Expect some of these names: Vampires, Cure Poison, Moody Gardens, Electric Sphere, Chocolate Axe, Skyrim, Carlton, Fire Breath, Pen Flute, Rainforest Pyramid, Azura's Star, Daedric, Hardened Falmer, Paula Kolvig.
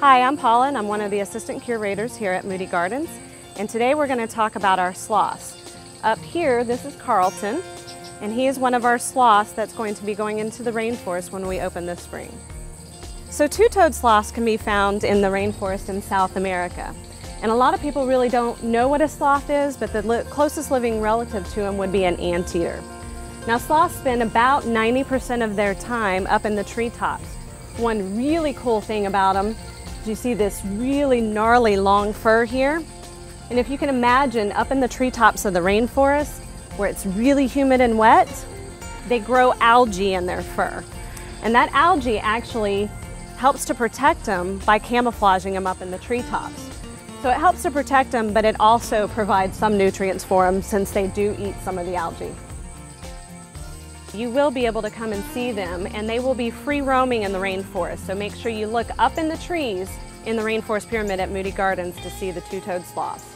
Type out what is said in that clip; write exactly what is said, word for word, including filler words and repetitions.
Hi, I'm Paula and I'm one of the assistant curators here at Moody Gardens, and today we're going to talk about our sloths. Up here, this is Carlton, and he is one of our sloths that's going to be going into the rainforest when we open this spring. So two-toed sloths can be found in the rainforest in South America, and a lot of people really don't know what a sloth is, but the li closest living relative to him would be an anteater. Now, sloths spend about ninety percent of their time up in the treetops. One really cool thing about them is you see this really gnarly long fur here. And if you can imagine, up in the treetops of the rainforest, where it's really humid and wet, they grow algae in their fur. And that algae actually helps to protect them by camouflaging them up in the treetops. So it helps to protect them, but it also provides some nutrients for them since they do eat some of the algae. You will be able to come and see them, and they will be free roaming in the rainforest. So make sure you look up in the trees in the Rainforest Pyramid at Moody Gardens to see the two-toed sloths.